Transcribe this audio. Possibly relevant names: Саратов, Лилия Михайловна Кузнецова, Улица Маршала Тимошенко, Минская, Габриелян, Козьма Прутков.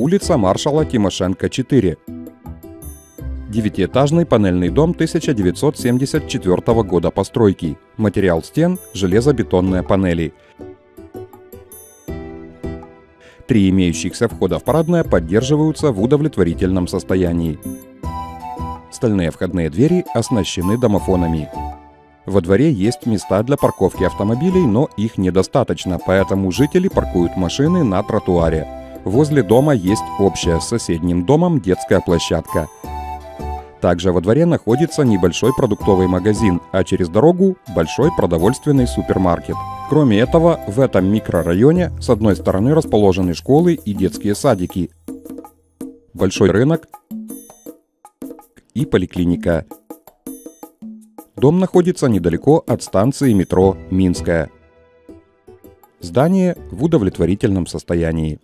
улица Маршала Тимошенко, 4. Девятиэтажный панельный дом 1974 года постройки. Материал стен – железобетонные панели. 3 имеющихся входа в парадное поддерживаются в удовлетворительном состоянии. Стальные входные двери оснащены домофонами. Во дворе есть места для парковки автомобилей, но их недостаточно, поэтому жители паркуют машины на тротуаре. Возле дома есть общая с соседним домом детская площадка. Также во дворе находится небольшой продуктовый магазин, а через дорогу – большой продовольственный супермаркет. Кроме этого, в этом микрорайоне с одной стороны расположены школы и детские садики, большой рынок и поликлиника. Дом находится недалеко от станции метро «Минская». Здание в удовлетворительном состоянии.